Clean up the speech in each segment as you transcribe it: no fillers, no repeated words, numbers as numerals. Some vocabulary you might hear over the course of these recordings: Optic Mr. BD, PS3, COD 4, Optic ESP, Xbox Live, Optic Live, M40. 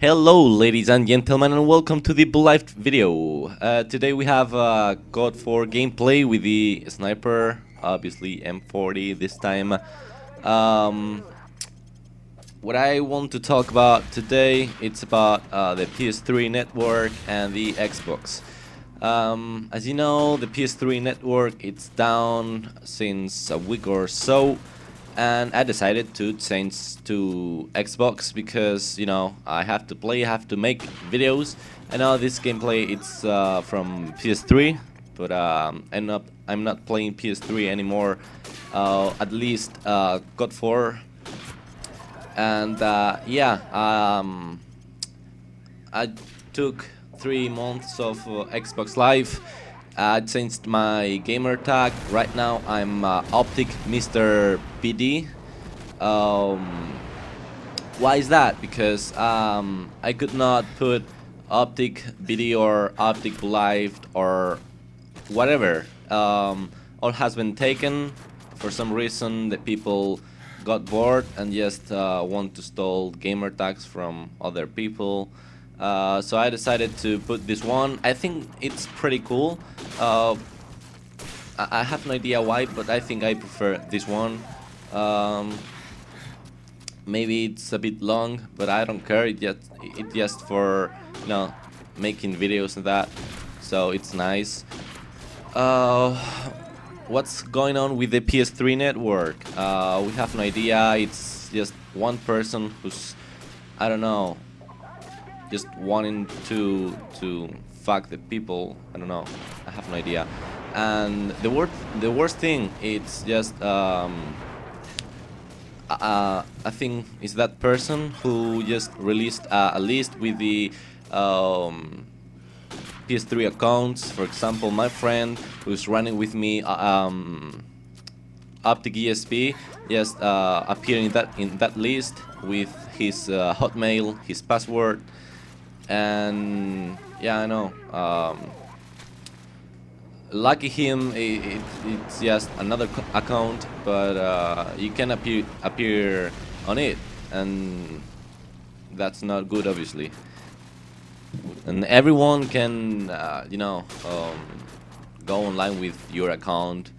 Hello ladies and gentlemen, and welcome to the live video. Today we have God 4 gameplay with the sniper, obviously M40 this time. What I want to talk about today, it's about the PS3 network and the Xbox. As you know, the PS3 network, it's down since a week or so, and I decided to change to Xbox because, you know, I have to play, I have to make videos, and now this gameplay, it's from PS3, but I'm not playing PS3 anymore, at least God 4. And yeah, I took 3 months of Xbox Live. I changed my gamer tag. Right now I'm Optic Mr. BD. Why is that? Because I could not put Optic BD or Optic Live or whatever. All has been taken. For some reason the people got bored and just want to steal gamer tags from other people. So I decided to put this one. I think it's pretty cool. I have no idea why, but I think I prefer this one. Maybe it's a bit long, but I don't care. It just for, you know, making videos and that. So it's nice. What's going on with the PS3 network? We have no idea. It's just one person who's, I don't know, just wanting to fuck the people. I don't know, I have no idea. And the worst thing, it's just I think it's that person who just released a list with the PS3 accounts. For example, my friend who's running with me, Optic ESP, just appeared in that list with his Hotmail, his password. And yeah, I know, lucky him, it's just another account, but you can appear on it, and that's not good, obviously. And everyone can you know, go online with your account,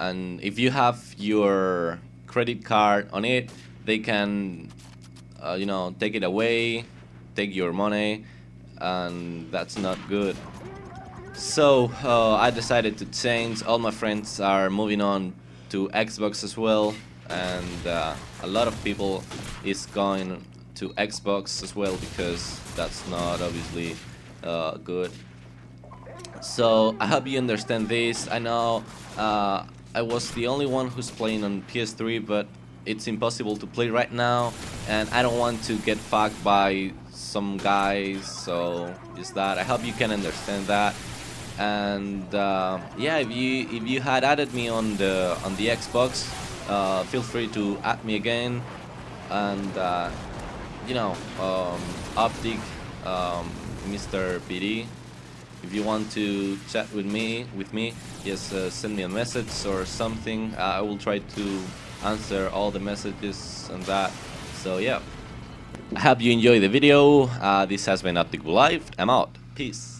and if you have your credit card on it, they can you know, take it away, take your money, and that's not good. So I decided to change. All my friends are moving on to Xbox as well, and a lot of people is going to Xbox as well, because that's not obviously good. So I hope you understand this. I know I was the only one who's playing on PS3, but it's impossible to play right now, and I don't want to get fucked by some guys, so just that. I hope you can understand that. And yeah, if you had added me on the Xbox, feel free to add me again. And you know, Optic Mr. BD, if you want to chat with me, just send me a message or something. I will try to answer all the messages and that. So yeah, I hope you enjoy the video. This has been Optic Live. I'm out. Peace.